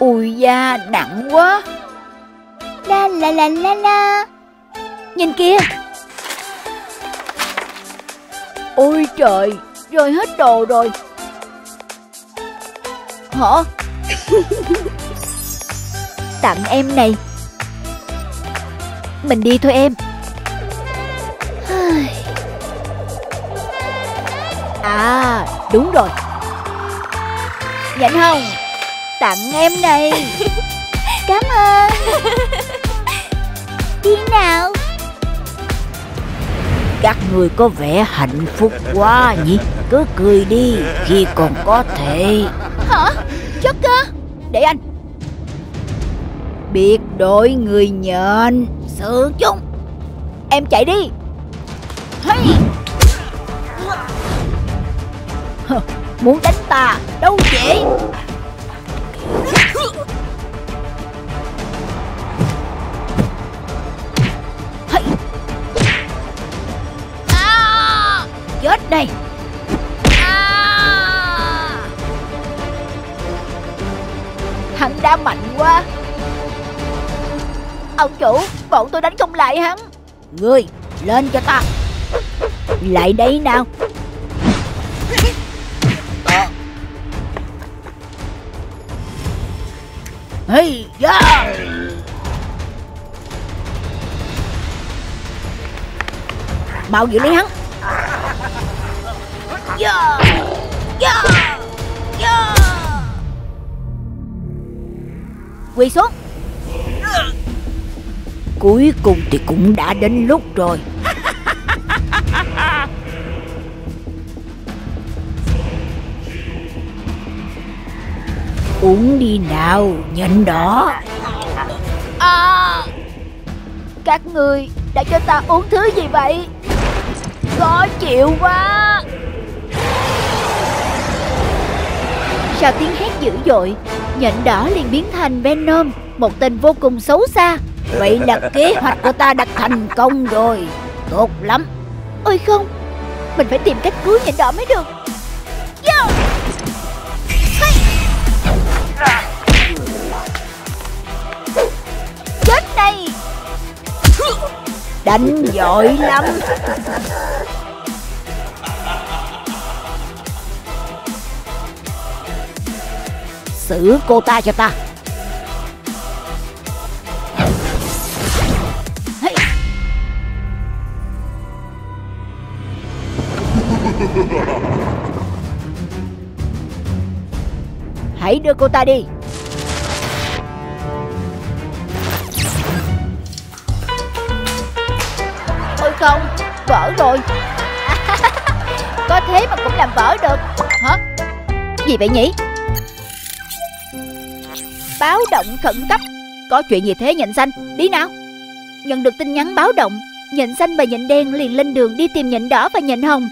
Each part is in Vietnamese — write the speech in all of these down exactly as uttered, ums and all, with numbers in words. Ui da, nặng quá. La la la la la. Nhìn kìa. Ôi trời, rơi hết đồ rồi. Hả? Tặng em này. Mình đi thôi em. À, đúng rồi. Nhãn Hồng, tặng em này. Cảm ơn. Đi nào. Các người có vẻ hạnh phúc quá nhỉ. Cứ cười đi khi còn có thể. Hả? Joker, để anh. Biệt đội người nhện. Sự chung. Em chạy đi. Hey. Muốn đánh ta đâu vậy? À, chết đây. À, hắn đã mạnh quá. Ông chủ, bọn tôi đánh không lại hắn. Ngươi lên cho ta. Lại đây nào. Hey, yeah. Mau giữ lấy hắn. Yeah. Yeah. Yeah. Quỳ xuống. Cuối cùng thì cũng đã đến lúc rồi. Uống đi nào, nhện đỏ. À, các người đã cho ta uống thứ gì vậy? Khó chịu quá. Sau tiếng hét dữ dội, nhện đỏ liền biến thành Venom, một tên vô cùng xấu xa. Vậy là kế hoạch của ta đã thành công rồi. Tốt lắm. Ôi không, mình phải tìm cách cứu nhện đỏ mới được. Chết đây. Đánh giỏi lắm. Xử cô ta cho ta. Hãy đưa cô ta đi. Ôi không, vỡ rồi. Có thế mà cũng làm vỡ được. Hả? Gì vậy nhỉ? Báo động khẩn cấp. Có chuyện gì thế nhện xanh? Đi nào. Nhận được tin nhắn báo động, nhện xanh và nhện đen liền lên đường đi tìm nhện đỏ và nhện hồng.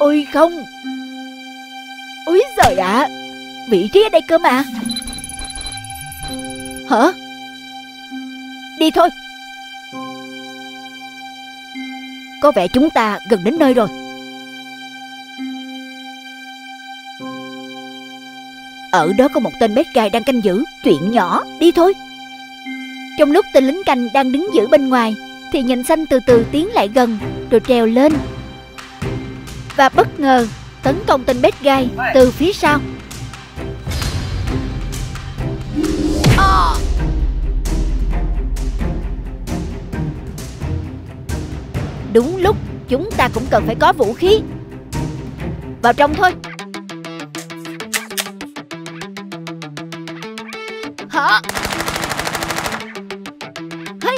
Ôi không. Úi giời ạ, vị trí ở đây cơ mà. Hả? Đi thôi. Có vẻ chúng ta gần đến nơi rồi. Ở đó có một tên bad guy đang canh giữ. Chuyện nhỏ, đi thôi. Trong lúc tên lính canh đang đứng giữ bên ngoài thì nhện xanh từ từ tiến lại gần, rồi trèo lên và bất ngờ tấn công tên bad guy từ phía sau. À. Đúng lúc chúng ta cũng cần phải có vũ khí. Vào trong thôi. Hả? Hey.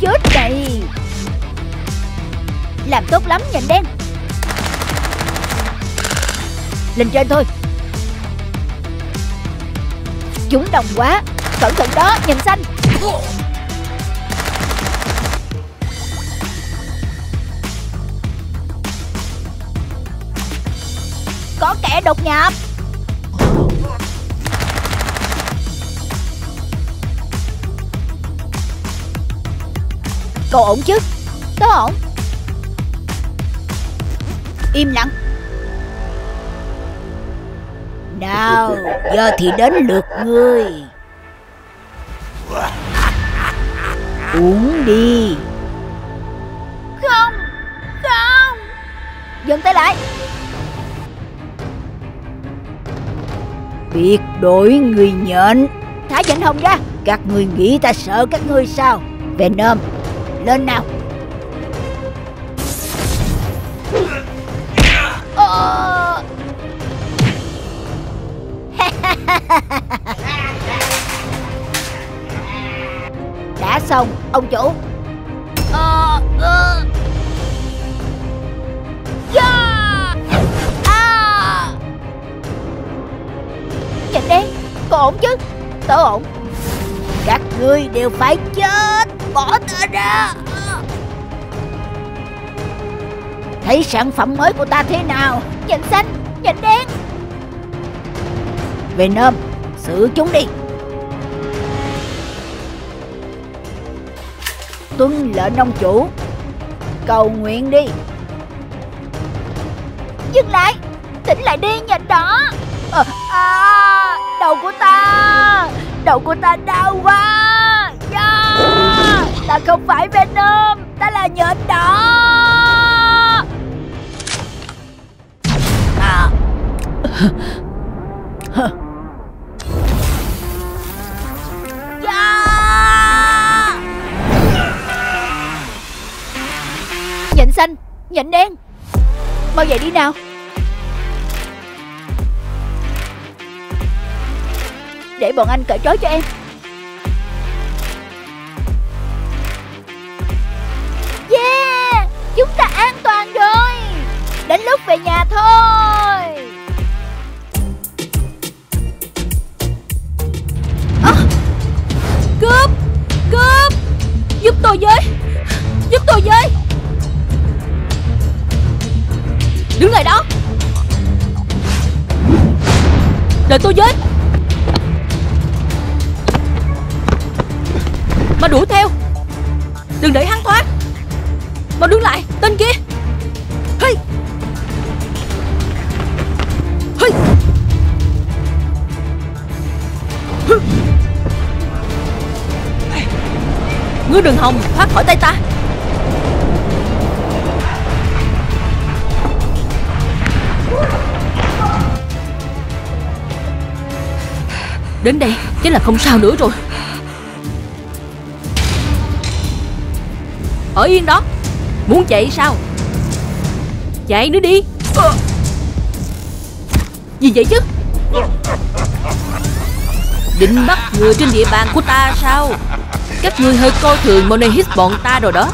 Chết đây. Làm tốt lắm nhện đen. Lên trên thôi. Chúng đồng quá. Cẩn thận đó nhện xanh. Có kẻ đột nhập. Cậu ổn chứ? Tớ ổn. im lặng. Nào, giờ thì đến lượt ngươi. Uống đi. Không, không. Dừng tay lại. Biệt đổi người nhện. Thả Vĩnh Hồng ra. Các ngươi nghĩ ta sợ các ngươi sao? Venom, lên nào. Ờ... Đã xong, ông chủ. Ờ... Ờ... Yeah! À! Nhìn đi, cô ổn chứ? Tớ ổn. Các ngươi đều phải chết. Bỏ tớ ra. Thấy sản phẩm mới của ta thế nào? Nhìn xanh, nhìn đen. Venom, xử chúng đi. Tuân lệnh ông chủ. Cầu nguyện đi. Dừng lại. Tỉnh lại đi nhìn đó. À, à, đầu của ta. Đầu của ta đau quá. Yeah. Ta không phải Venom. Ta là nhện đỏ. À. Yeah. Nhện xanh, nhện đen, mau dậy đi nào. Để bọn anh cởi trói cho em. Yeah, chúng ta an toàn rồi. Đến lúc về nhà thôi. À, cướp, cướp, giúp tôi với, giúp tôi với. Đứng lại đó. Đợi tôi với. Mà đuổi theo. Đừng để hắn thoát. Mà đứng lại, tên kia. Hey. Hey. Hey. Ngươi Đường Hồng thoát khỏi tay ta. Đến đây chính là không sao nữa rồi. Ở yên đó. Muốn chạy sao? Chạy nữa đi. Gì vậy chứ? Định bắt người trên địa bàn của ta sao? Các người hơi coi thường Monahit bọn ta rồi đó.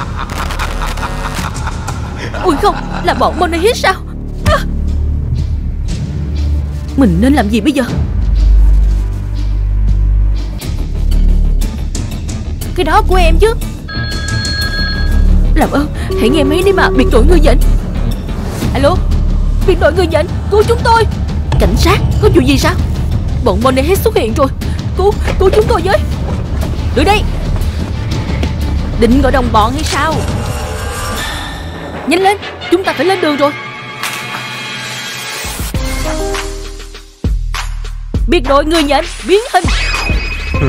Ui không, là bọn Monahit sao? À. Mình nên làm gì bây giờ? Cái đó của em chứ. Làm ơn, hãy nghe máy đi mà, biệt đội người nhện. Alo, biệt đội người nhện, cứu chúng tôi. Cảnh sát, có vụ gì sao? Bọn Monahit xuất hiện rồi. Cứu, cứu chúng tôi với. Đuổi đây. Định gọi đồng bọn hay sao? Nhanh lên, chúng ta phải lên đường rồi. Biệt đội người nhện, biến hình. Ừ.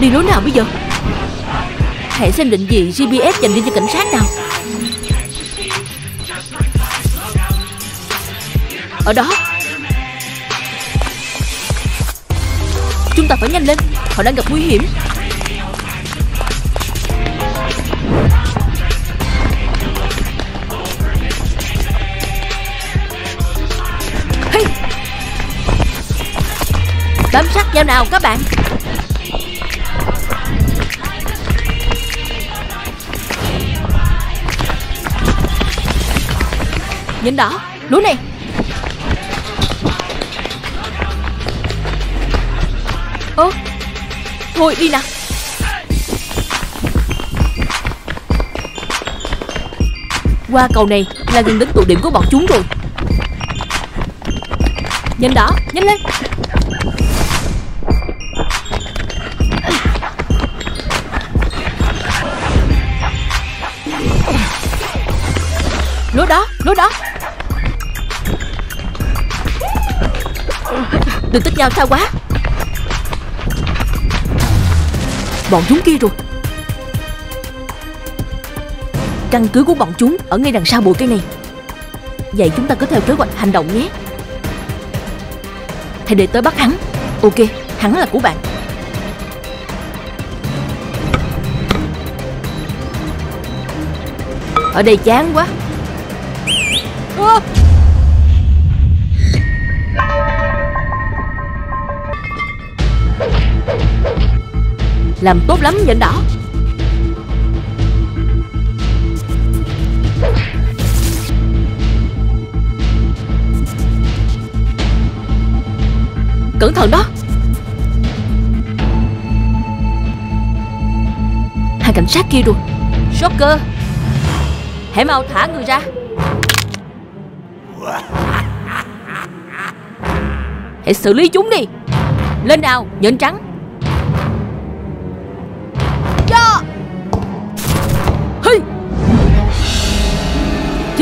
Đi lối nào bây giờ? Hãy xem định vị giê pê ét dành riêng cho cảnh sát nào. Ở đó. Chúng ta phải nhanh lên. Họ đang gặp nguy hiểm. Hey. Bám sát nhau nào các bạn. Nhìn đó, lũ này. Ơ, thôi đi nào. Qua cầu này là gần đến tụ điểm của bọn chúng rồi. Nhìn đó, nhanh lên. lúa đó, lúa đó. Đừng tích nhau xa quá. Bọn chúng kia rồi. Căn cứ của bọn chúng ở ngay đằng sau bụi cây này. Vậy chúng ta cứ theo kế hoạch hành động nhé. Hãy để tới bắt hắn. Ok, hắn là của bạn. Ở đây chán quá. À! Làm tốt lắm nhện đỏ. Cẩn thận đó. Hai cảnh sát kia rồi. Joker, hãy mau thả người ra. Hãy xử lý chúng đi. Lên nào, nhện trắng.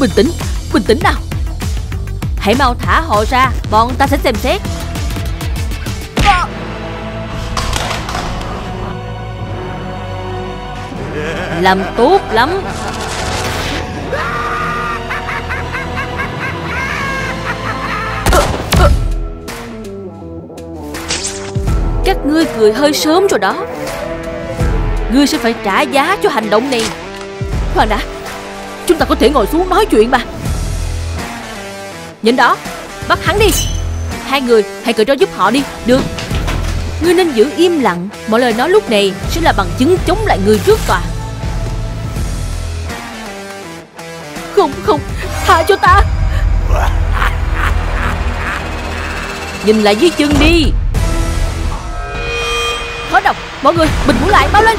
Bình tĩnh, bình tĩnh nào. Hãy mau thả họ ra, bọn ta sẽ xem xét. Làm tốt lắm. Các ngươi cười hơi sớm rồi đó. Ngươi sẽ phải trả giá cho hành động này. Khoan đã, chúng ta có thể ngồi xuống nói chuyện mà. Nhìn đó, bắt hắn đi. Hai người hãy cởi trói giúp họ đi. Được. Ngươi nên giữ im lặng. Mọi lời nói lúc này sẽ là bằng chứng chống lại người trước tòa. Không, không, tha cho ta. Nhìn lại dưới chân đi. Khó độc, mọi người bình tĩnh lại, mau lên.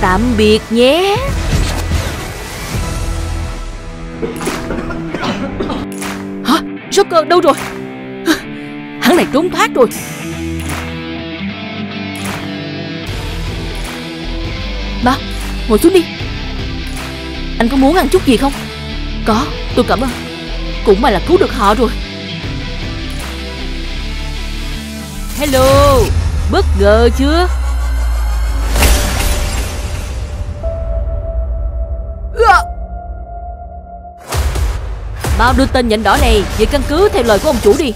Tạm biệt nhé. Hả? Joker đâu rồi? Hắn này trốn thoát rồi. Ba, ngồi xuống đi. Anh có muốn ăn chút gì không? Có, tôi cảm ơn. Cũng mà là cứu được họ rồi. Hello, bất ngờ chưa? Mau đưa tên nhện đỏ này về căn cứ theo lời của ông chủ đi.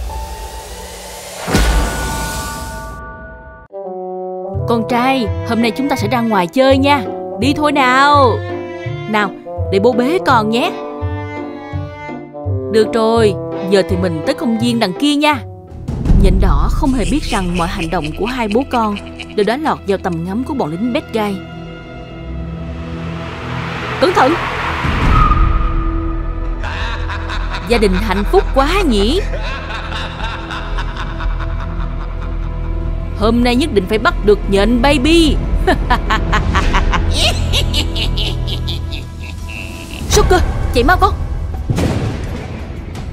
Con trai, hôm nay chúng ta sẽ ra ngoài chơi nha. Đi thôi nào. Nào, để bố bế con nhé. Được rồi, giờ thì mình tới công viên đằng kia nha. Nhện đỏ không hề biết rằng mọi hành động của hai bố con đều đã lọt vào tầm ngắm của bọn lính bad guy. Cẩn thận. Gia đình hạnh phúc quá nhỉ. Hôm nay nhất định phải bắt được nhện baby. Joker, chạy mau con.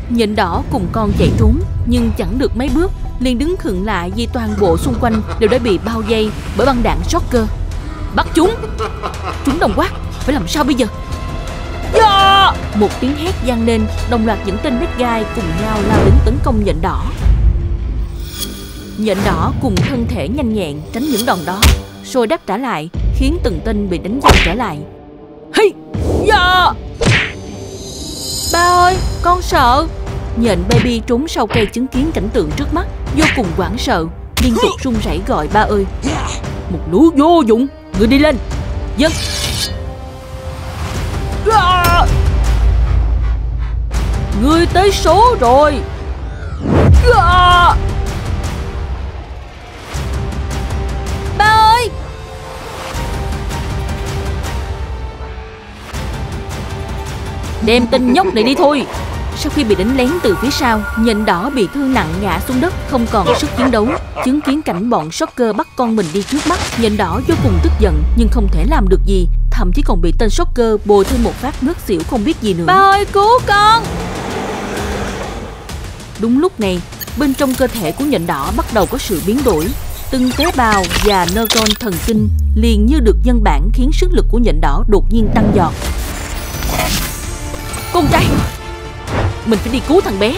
Nhện đỏ cùng con chạy trốn, nhưng chẳng được mấy bước liền đứng khựng lại vì toàn bộ xung quanh đều đã bị bao vây bởi băng đạn Joker. Bắt chúng. Chúng đồng quát, phải làm sao bây giờ? Yeah! Một tiếng hét vang lên, đồng loạt những tên bad guy cùng nhau lao đến tấn công nhện đỏ. Nhện đỏ cùng thân thể nhanh nhẹn tránh những đòn đó, rồi đáp trả lại, khiến từng tên bị đánh văng trở lại. Hey! Yeah! Ba ơi, con sợ. Nhện baby trốn sau cây chứng kiến cảnh tượng trước mắt, vô cùng hoảng sợ, liên tục run rẩy gọi ba ơi. Một lũ vô dụng, người đi lên. Dân. Ngươi tới số rồi. đem tên nhóc này đi thôi. Sau khi bị đánh lén từ phía sau, Nhện Đỏ bị thương nặng ngã xuống đất, không còn sức chiến đấu. Chứng kiến cảnh bọn Joker bắt con mình đi trước mắt, Nhện Đỏ vô cùng tức giận nhưng không thể làm được gì, thậm chí còn bị tên Joker bồi thêm một phát ngất xỉu không biết gì nữa. Ba ơi cứu con! Đúng lúc này, bên trong cơ thể của Nhện Đỏ bắt đầu có sự biến đổi. Từng tế bào và neuron thần kinh liền như được nhân bản, khiến sức lực của Nhện Đỏ đột nhiên tăng giọt. Con trai! Mình phải đi cứu thằng bé.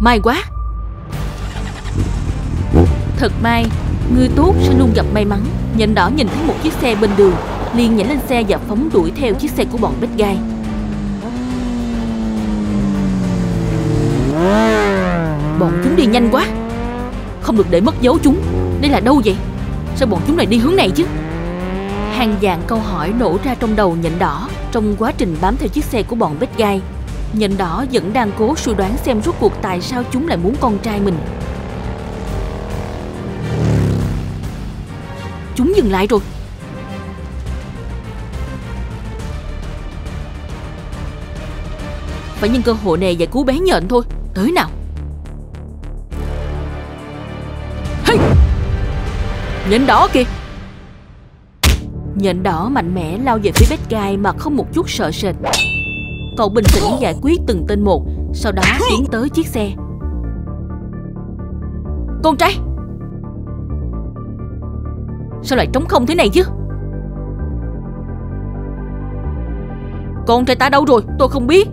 May quá! Thật may, người tốt sẽ luôn gặp may mắn. Nhện Đỏ nhìn thấy một chiếc xe bên đường, liền nhảy lên xe và phóng đuổi theo chiếc xe của bọn bad guy. Bọn chúng đi nhanh quá, không được để mất dấu chúng. Đây là đâu vậy? Sao bọn chúng lại đi hướng này chứ? Hàng vạn câu hỏi nổ ra trong đầu Nhện Đỏ. Trong quá trình bám theo chiếc xe của bọn bad guy, Nhện Đỏ vẫn đang cố suy đoán xem rốt cuộc tại sao chúng lại muốn con trai mình. Chúng dừng lại rồi. Phải nhân cơ hội này giải cứu bé Nhện thôi. Tới nào. Hey! Nhện Đỏ kìa. Nhện Đỏ mạnh mẽ lao về phía bad guy mà không một chút sợ sệt. Cậu bình tĩnh giải quyết từng tên một, sau đó tiến tới chiếc xe. Con trai! Sao lại trống không thế này chứ? Con trai ta đâu rồi? Tôi không biết.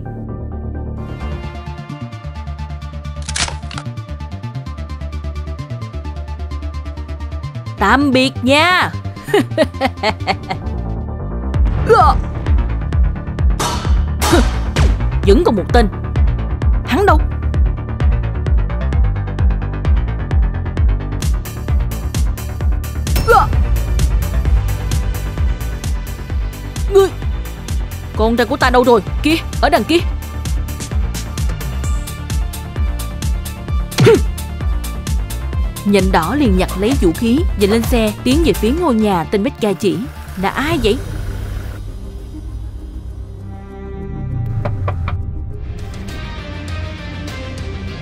Tạm biệt nha. Vẫn còn một tên. Hắn đâu? Ngươi! Con trai của ta đâu rồi? Kia, ở đằng kia. Nhện Đỏ liền nhặt lấy vũ khí, nhảy lên xe, tiến về phía ngôi nhà tên bad guy chỉ. Là ai vậy?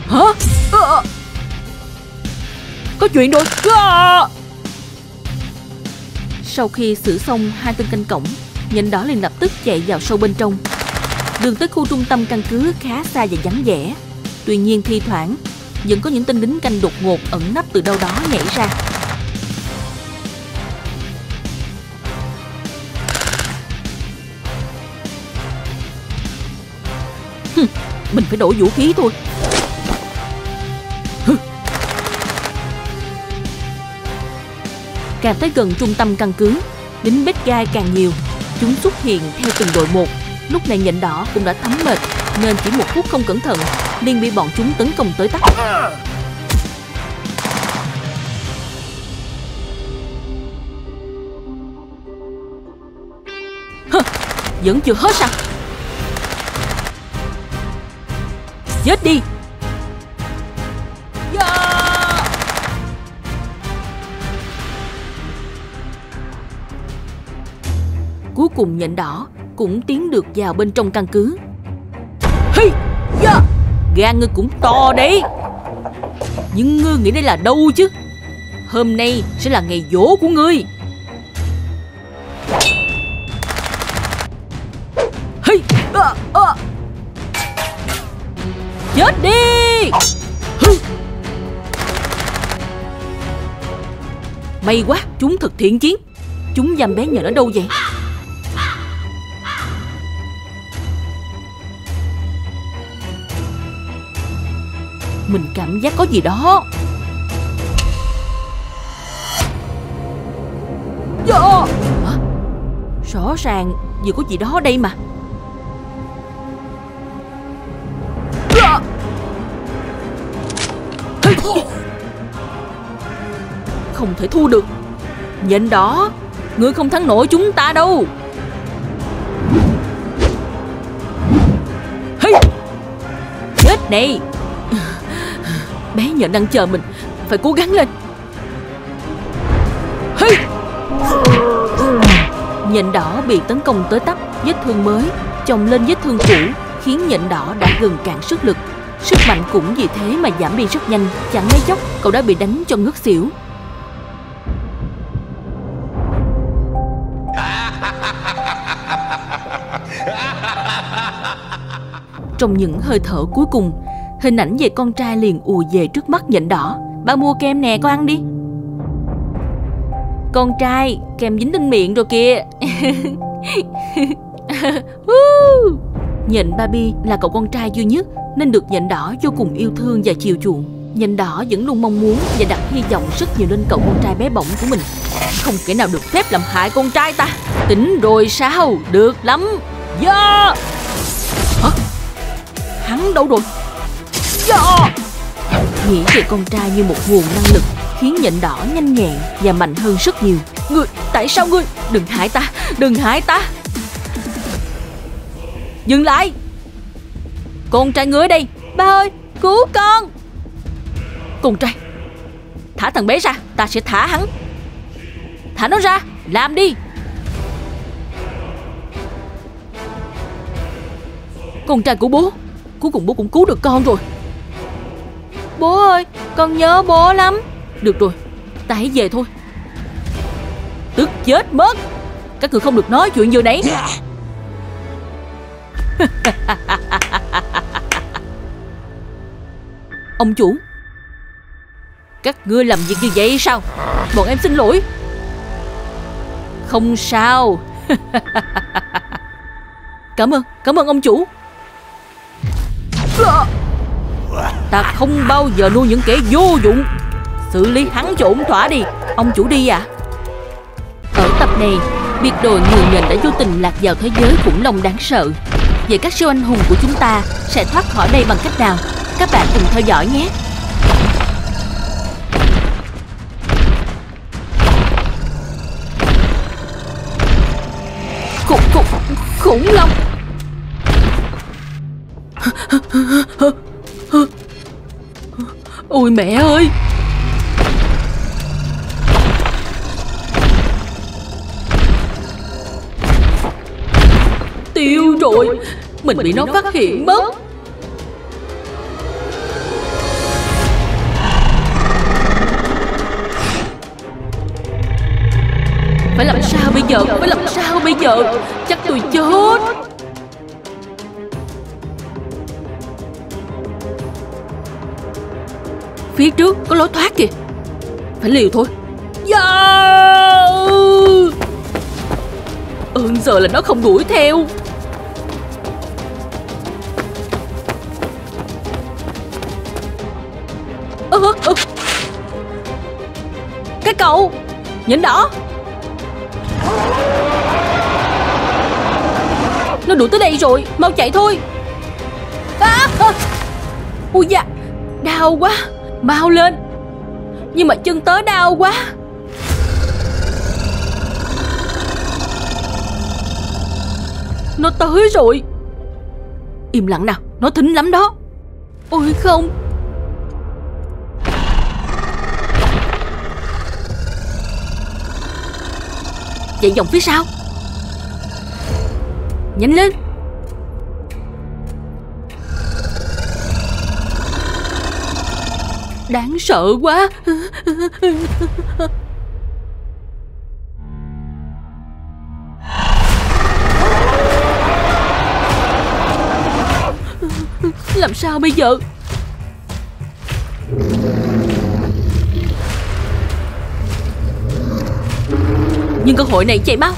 Hả? À, có chuyện rồi! À. Sau khi xử xong hai tên canh cổng, Nhện Đỏ liền lập tức chạy vào sâu bên trong. Đường tới khu trung tâm căn cứ khá xa và vắng vẻ. Tuy nhiên thi thoảng vẫn có những tên lính canh đột ngột ẩn nấp từ đâu đó nhảy ra. Hừ, mình phải đổi vũ khí thôi. Hừ. Càng tới gần trung tâm căn cứ, lính bad guy càng nhiều. Chúng xuất hiện theo từng đội một. Lúc này Nhện Đỏ cũng đã thấm mệt, nên chỉ một phút không cẩn thận liền bị bọn chúng tấn công tới tấp. Vẫn chưa hết sao? Chết đi! Yeah! Cuối cùng Nhện Đỏ cũng tiến được vào bên trong căn cứ. Hi! Yeah! Gan ngươi cũng to đấy. Nhưng ngươi nghĩ đây là đâu chứ? Hôm nay sẽ là ngày giỗ của ngươi. Hey. À, à. Chết đi. May quá, chúng thực thiện chiến. Chúng giam bé Nhện ở đâu vậy? Mình cảm giác có gì đó. Hả? Rõ ràng vừa có gì đó đây mà. Không thể thua được. Nhện Đỏ, ngươi không thắng nổi chúng ta đâu. Chết này. Bé Nhện đang chờ mình, phải cố gắng lên. Hey! Nhện đỏ bị tấn công tới tấp, vết thương mới chồng lên vết thương cũ khiến nhện đỏ đã gần cạn sức lực. Sức mạnh cũng vì thế mà giảm đi rất nhanh. Chẳng mấy chốc cậu đã bị đánh cho ngất xỉu. Trong những hơi thở cuối cùng, hình ảnh về con trai liền ùa về trước mắt nhện đỏ. Ba mua kem nè, con ăn đi. Con trai, kem dính lên miệng rồi kìa. Nhện Barbie là cậu con trai duy nhất nên được nhện đỏ vô cùng yêu thương và chiều chuộng. Nhện đỏ vẫn luôn mong muốn và đặt hy vọng rất nhiều lên cậu con trai bé bỏng của mình. Không kẻ nào được phép làm hại con trai ta. Tỉnh rồi sao? Được lắm. Yeah! Hả? Hắn đâu rồi? Yeah! Nghĩ về con trai như một nguồn năng lực khiến nhện đỏ nhanh nhẹn và mạnh hơn rất nhiều. Ngươi, tại sao ngươi? Đừng hại ta, đừng hại ta. Dừng lại. Con trai ngươi đây. Ba ơi, cứu con. Con trai, thả thằng bé ra, ta sẽ thả hắn. Thả nó ra, làm đi. Con trai của bố. Cuối cùng bố cũng cứu được con rồi. Bố ơi, con nhớ bố lắm. Được rồi, ta hãy về thôi. Tức chết mất. Các người không được nói chuyện vừa nãy. Ông chủ, các ngươi làm việc như vậy sao? Bọn em xin lỗi. Không sao. Cảm ơn, cảm ơn ông chủ. Ta không bao giờ nuôi những kẻ vô dụng. Xử lý hắn cho ổn thỏa đi. Ông chủ đi à? Ở tập này, biệt đội người nhện đã vô tình lạc vào thế giới khủng long đáng sợ. Vậy các siêu anh hùng của chúng ta sẽ thoát khỏi đây bằng cách nào? Các bạn cùng theo dõi nhé. Khủng, khủng, khủng long. Ôi mẹ ơi. Tiêu rồi. Mình bị nó phát hiện mất. Phải làm sao bây giờ? Phải làm sao bây giờ? Chắc tôi chết. Phía trước có lối thoát kìa. Phải liều thôi. Yeah! Ơn giờ là nó không đuổi theo. Ơ, ơ. Cái cậu nhện đỏ, nó đuổi tới đây rồi. Mau chạy thôi. À, à. Ui da, đau quá. Mau lên. Nhưng mà chân tớ đau quá. Nó tới rồi. Im lặng nào, nó thính lắm đó. Ôi không. Chạy vòng phía sau. Nhanh lên. Đáng sợ quá. Làm sao bây giờ? Nhưng cơ hội này, chạy mau.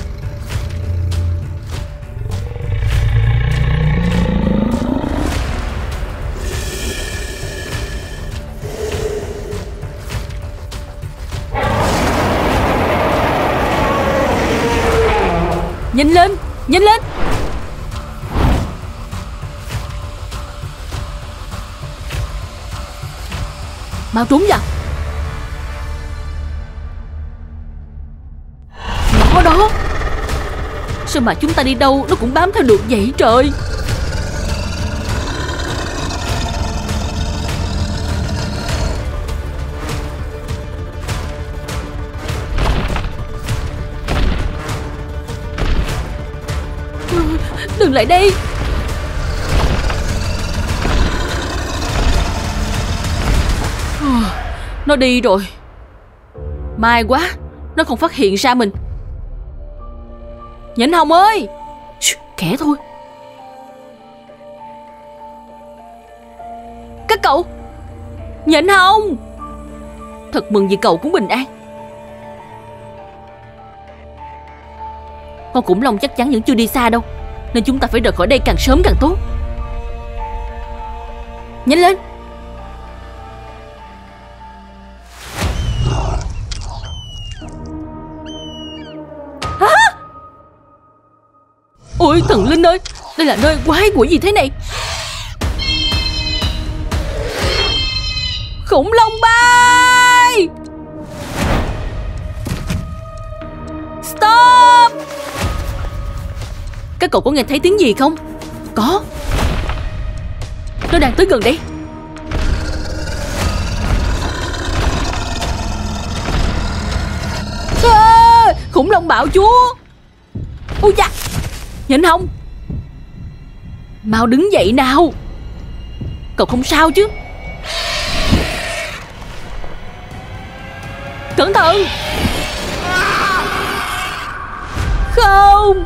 Nhanh lên, nhanh lên. Mau trốn vào. Nó đó. Sao mà chúng ta đi đâu nó cũng bám theo được vậy trời. Đừng lại đi. Nó đi rồi. May quá, nó không phát hiện ra mình. Nhện Hồng ơi, khẽ thôi. Các cậu, Nhện Hồng, thật mừng vì cậu cũng bình an. Con khủng long chắc chắn vẫn chưa đi xa đâu, nên chúng ta phải rời khỏi đây càng sớm càng tốt. Nhanh lên. Ôi thần linh ơi, đây là nơi quái quỷ gì thế này? Khủng long bay! Stop! Các cậu có nghe thấy tiếng gì không? Có. Nó đang tới gần đây. À, khủng long bạo chúa! Ui da! Nhện Hồng, mau đứng dậy nào. Cậu không sao chứ? Cẩn thận. Không.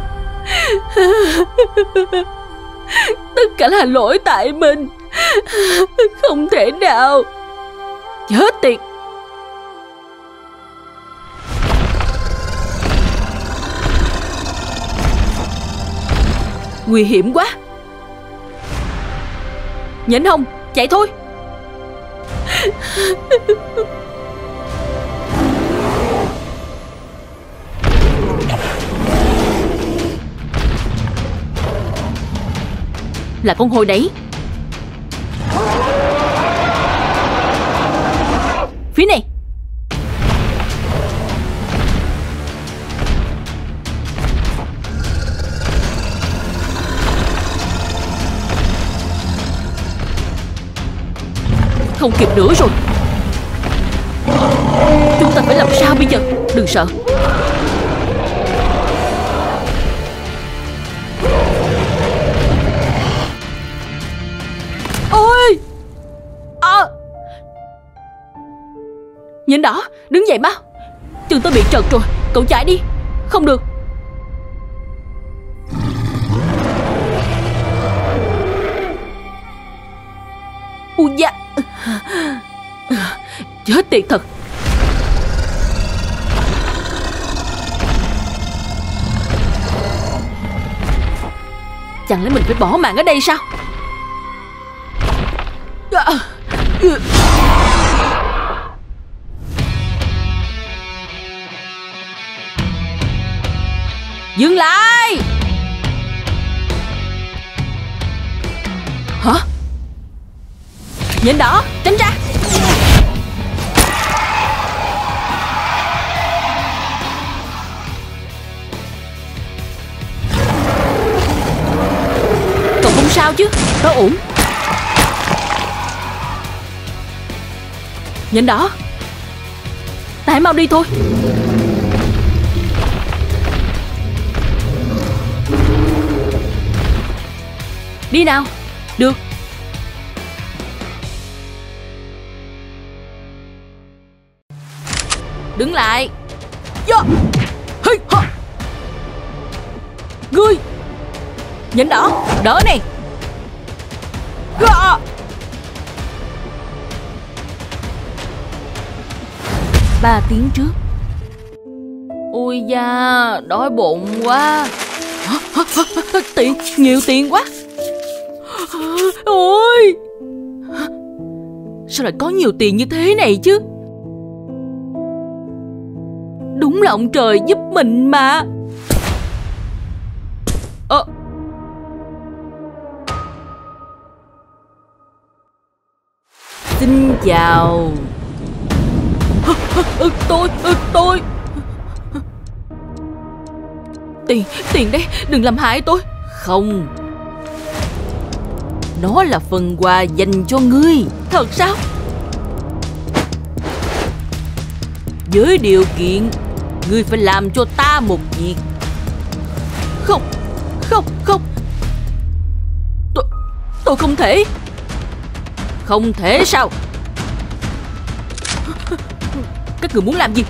Tất cả là lỗi tại mình. Không thể nào. Chết tiệt. Nguy hiểm quá. Nhện Hồng, chạy thôi. Là con hôi đấy. Phía này. Không kịp nữa rồi. Chúng ta phải làm sao bây giờ? Đừng sợ. Ôi à. Nhìn đó, đứng dậy mau. Chân tôi bị trật rồi. Cậu chạy đi. Không được. Ui da. Chết tiệt thật. Chẳng lẽ mình phải bỏ mạng ở đây sao? Dừng lại. Hả? Nhìn đó, tránh ra. Cậu không sao chứ? Nó ổn. Nhìn đó. Ta hãy mau đi thôi. Đi nào. Được. Đứng lại. Ngươi. Nhìn đó. Đỡ này. Ba tiếng trước. Ôi da. Đói bụng quá. Tiền. Nhiều tiền quá. Ôi. Sao lại có nhiều tiền như thế này chứ? Đúng là ông trời giúp mình mà. Ờ. Xin chào. Tôi, tôi. Tiền, tiền đấy, đừng làm hại tôi. Không. Nó là phần quà dành cho ngươi. Thật sao? Với điều kiện ngươi phải làm cho ta một việc. Không. Không, không. Tôi, tôi không thể. Không thể sao? Các người muốn làm gì?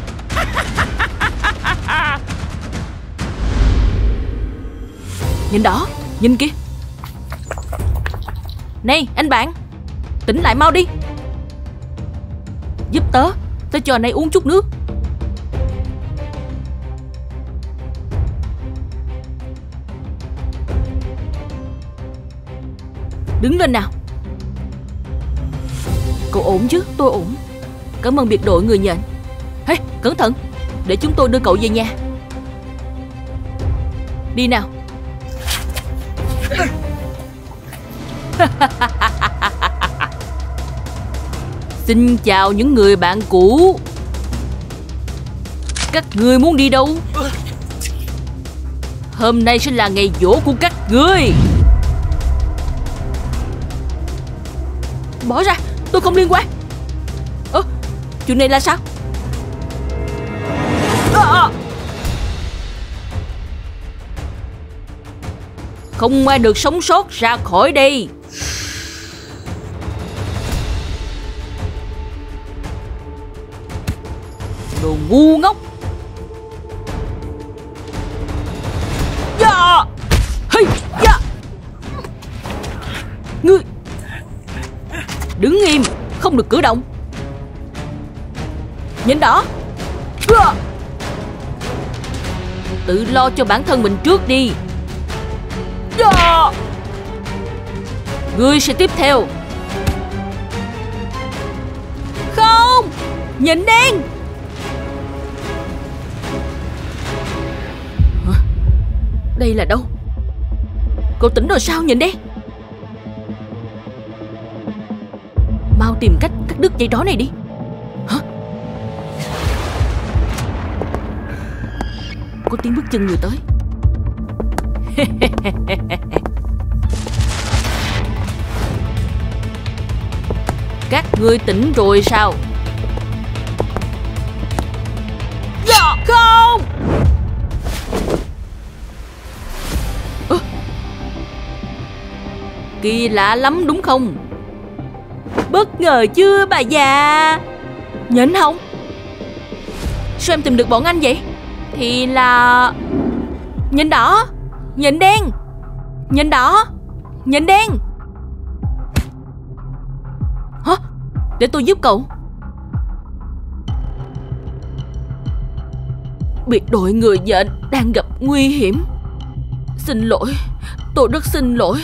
Nhìn đó, nhìn kia. Này anh bạn, tỉnh lại mau đi. Giúp tớ, tớ cho anh ấy uống chút nước. Đứng lên nào. Cậu ổn chứ? Tôi ổn. Cảm ơn biệt đội người nhện. Hey, cẩn thận, để chúng tôi đưa cậu về nhà. Đi nào. Xin chào những người bạn cũ. Các ngươi muốn đi đâu? Hôm nay sẽ là ngày giỗ của các ngươi. Bỏ ra, tôi không liên quan. Ơ, chuyện này là sao? À. Không ai được sống sót ra khỏi đây. Đồ ngu ngốc. Dạ. Hey, dạ. Ngươi đứng im, không được cử động. Nhìn đó. Dạ. Tự lo cho bản thân mình trước đi. Dạ. Ngươi sẽ tiếp theo. Không. Nhìn đen. Đây là đâu? Cậu tỉnh rồi sao? Nhìn đi. Mau tìm cách cắt đứt dây trói này đi. Hả? Có tiếng bước chân người tới. Các ngươi tỉnh rồi sao? Dạ không. Kỳ lạ lắm đúng không? Bất ngờ chưa bà già? Nhện không? Sao em tìm được bọn anh vậy? Thì là... Nhện đỏ, nhện đen. Nhện đỏ, nhện đen. Hả? Để tôi giúp cậu. Biệt đội người nhện đang gặp nguy hiểm. Xin lỗi, tôi rất xin lỗi.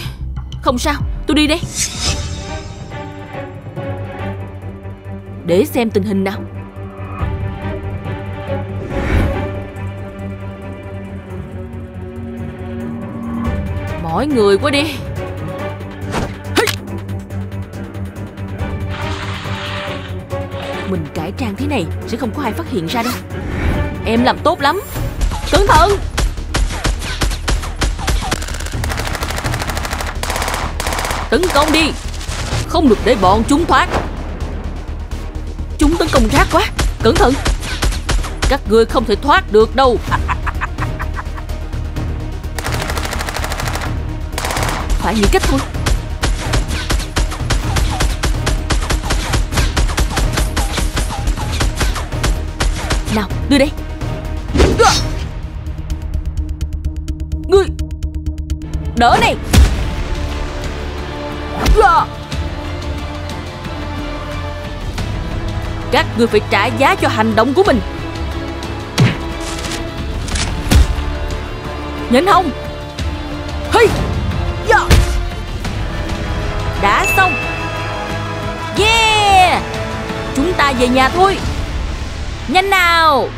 Không sao, tôi đi đây. Để xem tình hình nào. Mọi người qua đi. Mình cải trang thế này sẽ không có ai phát hiện ra đâu. Em làm tốt lắm. Cẩn thận. Tấn công đi. Không được để bọn chúng thoát. Chúng tấn công rác quá. Cẩn thận. Các ngươi không thể thoát được đâu. Phải nghĩ cách thôi. Nào đưa đây. Ngươi đỡ này. Các ngươi phải trả giá cho hành động của mình. Nhìn không? Hey. Yeah. Đã xong. Yeah. Chúng ta về nhà thôi. Nhanh nào.